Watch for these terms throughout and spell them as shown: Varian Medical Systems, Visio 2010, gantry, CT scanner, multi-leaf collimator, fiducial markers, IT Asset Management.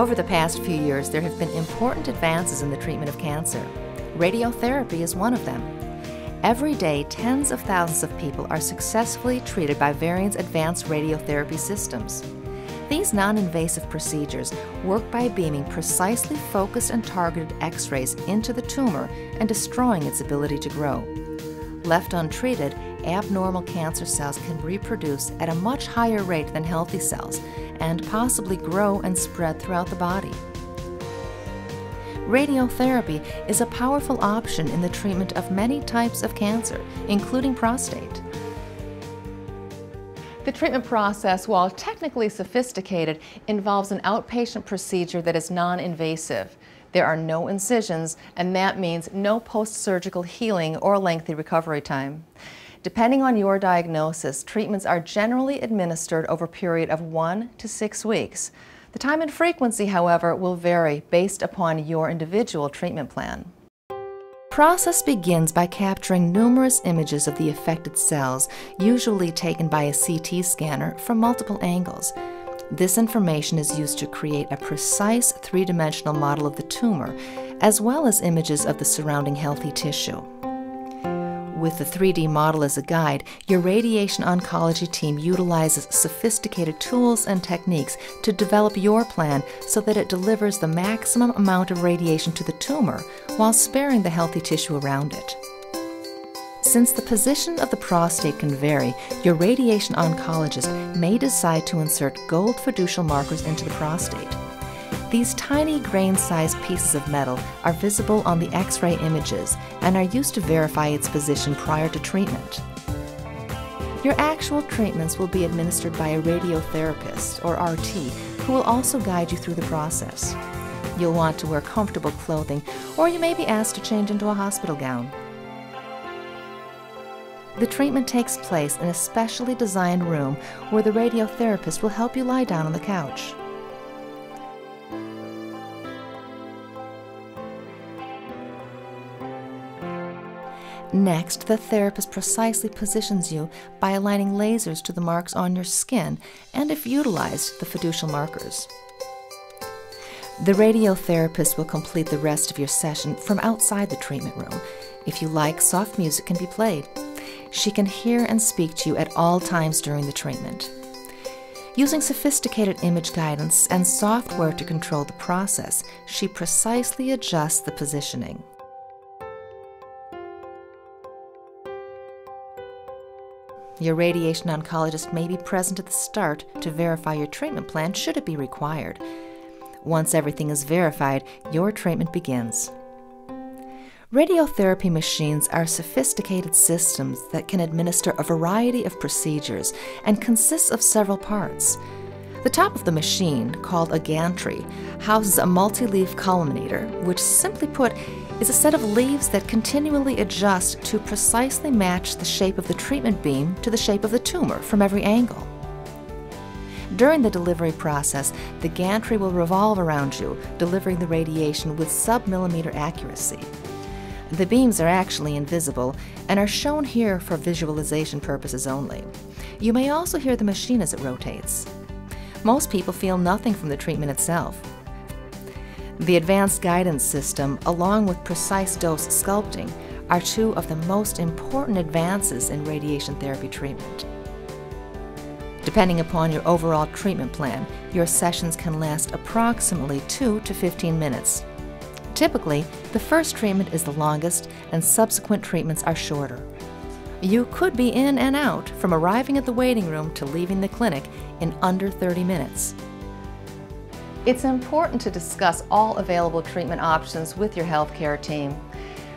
Over the past few years, there have been important advances in the treatment of cancer. Radiotherapy is one of them. Every day, tens of thousands of people are successfully treated by Varian's advanced radiotherapy systems. These non-invasive procedures work by beaming precisely focused and targeted X-rays into the tumor and destroying its ability to grow. Left untreated, abnormal cancer cells can reproduce at a much higher rate than healthy cells and possibly grow and spread throughout the body. Radiotherapy is a powerful option in the treatment of many types of cancer, including prostate. The treatment process, while technically sophisticated, involves an outpatient procedure that is non-invasive. There are no incisions, and that means no post-surgical healing or lengthy recovery time. Depending on your diagnosis, treatments are generally administered over a period of 1 to 6 weeks. The time and frequency, however, will vary based upon your individual treatment plan. The process begins by capturing numerous images of the affected cells, usually taken by a CT scanner from multiple angles. This information is used to create a precise three-dimensional model of the tumor, as well as images of the surrounding healthy tissue. With the 3D model as a guide, your radiation oncology team utilizes sophisticated tools and techniques to develop your plan so that it delivers the maximum amount of radiation to the tumor while sparing the healthy tissue around it. Since the position of the prostate can vary, your radiation oncologist may decide to insert gold fiducial markers into the prostate. These tiny grain-sized pieces of metal are visible on the X-ray images and are used to verify its position prior to treatment. Your actual treatments will be administered by a radiotherapist, or RT, who will also guide you through the process. You'll want to wear comfortable clothing, or you may be asked to change into a hospital gown. The treatment takes place in a specially designed room where the radiotherapist will help you lie down on the couch. Next, the therapist precisely positions you by aligning lasers to the marks on your skin and, if utilized, the fiducial markers. The radiotherapist will complete the rest of your session from outside the treatment room. If you like, soft music can be played. She can hear and speak to you at all times during the treatment. Using sophisticated image guidance and software to control the process, she precisely adjusts the positioning. Your radiation oncologist may be present at the start to verify your treatment plan should it be required. Once everything is verified, your treatment begins. Radiotherapy machines are sophisticated systems that can administer a variety of procedures and consists of several parts. The top of the machine, called a gantry, houses a multi-leaf collimator, which, simply put, is a set of leaves that continually adjust to precisely match the shape of the treatment beam to the shape of the tumor from every angle. During the delivery process, the gantry will revolve around you, delivering the radiation with sub-millimeter accuracy. The beams are actually invisible and are shown here for visualization purposes only. You may also hear the machine as it rotates. Most people feel nothing from the treatment itself. The advanced guidance system, along with precise dose sculpting, are two of the most important advances in radiation therapy treatment. Depending upon your overall treatment plan, your sessions can last approximately 2 to 15 minutes. Typically, the first treatment is the longest and subsequent treatments are shorter. You could be in and out from arriving at the waiting room to leaving the clinic in under 30 minutes. It's important to discuss all available treatment options with your healthcare team.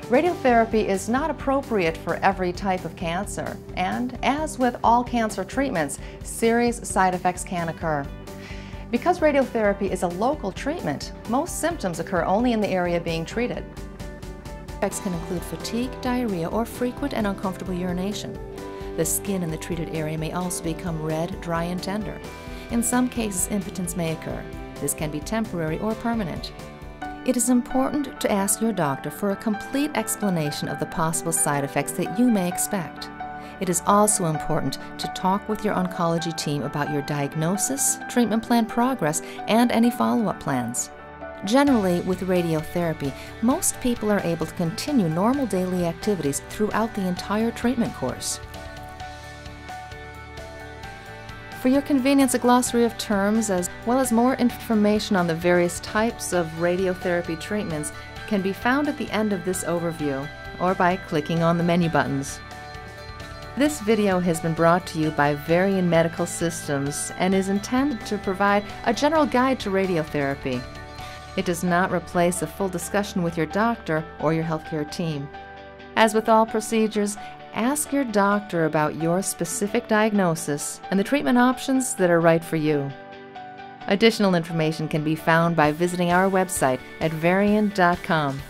Radiotherapy is not appropriate for every type of cancer, and as with all cancer treatments, serious side effects can occur. Because radiotherapy is a local treatment, most symptoms occur only in the area being treated. Effects can include fatigue, diarrhea, or frequent and uncomfortable urination. The skin in the treated area may also become red, dry, and tender. In some cases, impotence may occur. This can be temporary or permanent. It is important to ask your doctor for a complete explanation of the possible side effects that you may expect. It is also important to talk with your oncology team about your diagnosis, treatment plan progress, and any follow-up plans. Generally, with radiotherapy, most people are able to continue normal daily activities throughout the entire treatment course. For your convenience, a glossary of terms as well as more information on the various types of radiotherapy treatments can be found at the end of this overview or by clicking on the menu buttons. This video has been brought to you by Varian Medical Systems and is intended to provide a general guide to radiotherapy. It does not replace a full discussion with your doctor or your healthcare team. As with all procedures, ask your doctor about your specific diagnosis and the treatment options that are right for you. Additional information can be found by visiting our website at varian.com.